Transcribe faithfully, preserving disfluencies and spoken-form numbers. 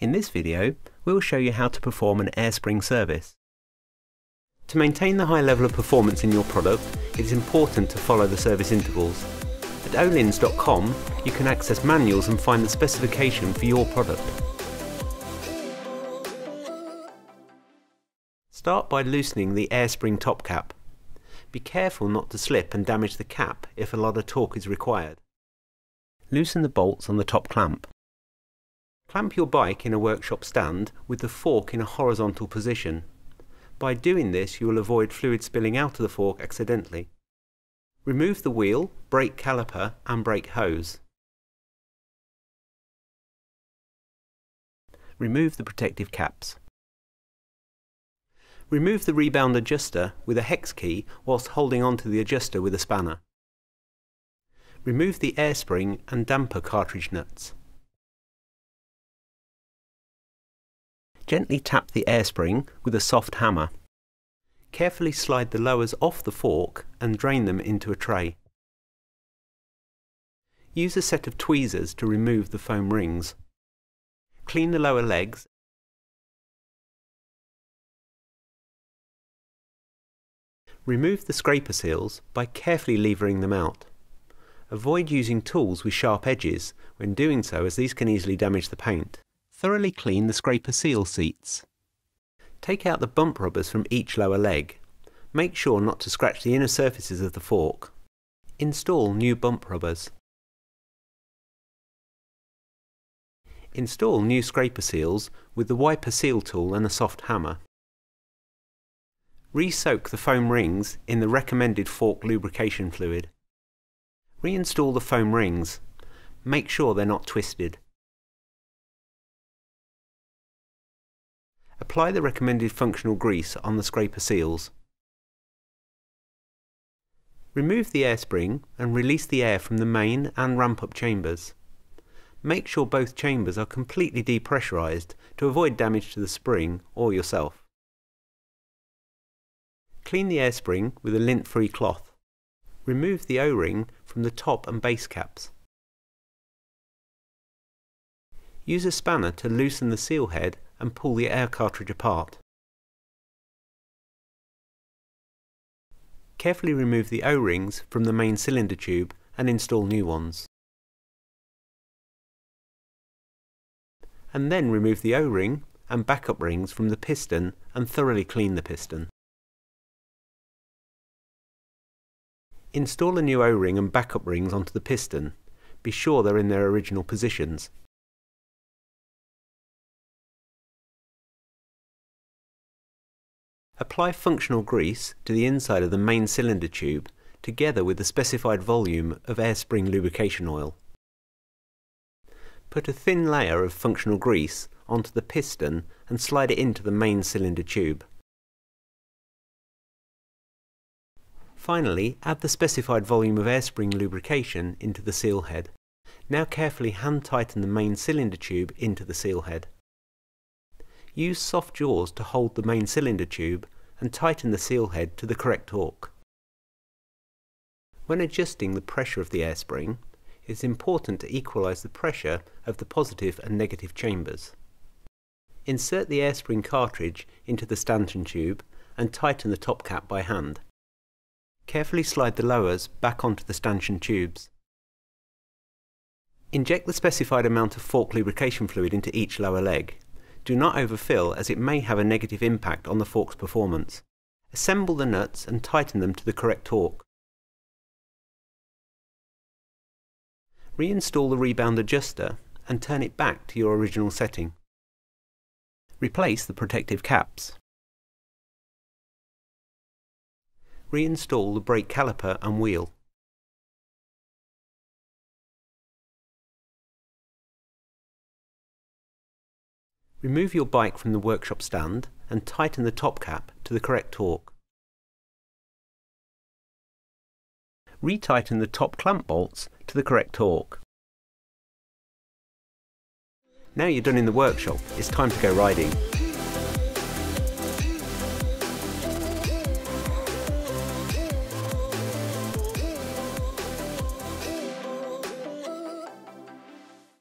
In this video, we'll show you how to perform an air spring service. To maintain the high level of performance in your product, it is important to follow the service intervals. At ohlins dot com, you can access manuals and find the specification for your product. Start by loosening the air spring top cap. Be careful not to slip and damage the cap if a lot of torque is required. Loosen the bolts on the top clamp. Clamp your bike in a workshop stand with the fork in a horizontal position. By doing this, you will avoid fluid spilling out of the fork accidentally. Remove the wheel, brake caliper and brake hose. Remove the protective caps. Remove the rebound adjuster with a hex key whilst holding onto the adjuster with a spanner. Remove the air spring and damper cartridge nuts. Gently tap the air spring with a soft hammer. Carefully slide the lowers off the fork and drain them into a tray. Use a set of tweezers to remove the foam rings. Clean the lower legs . Remove the scraper seals by carefully levering them out. Avoid using tools with sharp edges when doing so, as these can easily damage the paint. Thoroughly clean the scraper seal seats. Take out the bump rubbers from each lower leg. Make sure not to scratch the inner surfaces of the fork. Install new bump rubbers. Install new scraper seals with the wiper seal tool and a soft hammer. Re-soak the foam rings in the recommended fork lubrication fluid. Reinstall the foam rings. Make sure they're not twisted. Apply the recommended functional grease on the scraper seals. Remove the air spring and release the air from the main and ramp-up chambers. Make sure both chambers are completely depressurized to avoid damage to the spring or yourself. Clean the air spring with a lint-free cloth. Remove the O-ring from the top and base caps. Use a spanner to loosen the seal head and pull the air cartridge apart. Carefully remove the O-rings from the main cylinder tube and install new ones. And then remove the O-ring and backup rings from the piston and thoroughly clean the piston. Install a new O-ring and backup rings onto the piston. Be sure they're in their original positions. Apply functional grease to the inside of the main cylinder tube together with the specified volume of air spring lubrication oil. Put a thin layer of functional grease onto the piston and slide it into the main cylinder tube. Finally, add the specified volume of air spring lubrication into the seal head. Now carefully hand tighten the main cylinder tube into the seal head. Use soft jaws to hold the main cylinder tube and tighten the seal head to the correct torque. When adjusting the pressure of the air spring, it is important to equalize the pressure of the positive and negative chambers. Insert the air spring cartridge into the stanchion tube and tighten the top cap by hand. Carefully slide the lowers back onto the stanchion tubes. Inject the specified amount of fork lubrication fluid into each lower leg. Do not overfill, as it may have a negative impact on the fork's performance. Assemble the nuts and tighten them to the correct torque. Reinstall the rebound adjuster and turn it back to your original setting. Replace the protective caps. Reinstall the brake caliper and wheel. Remove your bike from the workshop stand and tighten the top cap to the correct torque. Retighten the top clamp bolts to the correct torque. Now you're done in the workshop, it's time to go riding.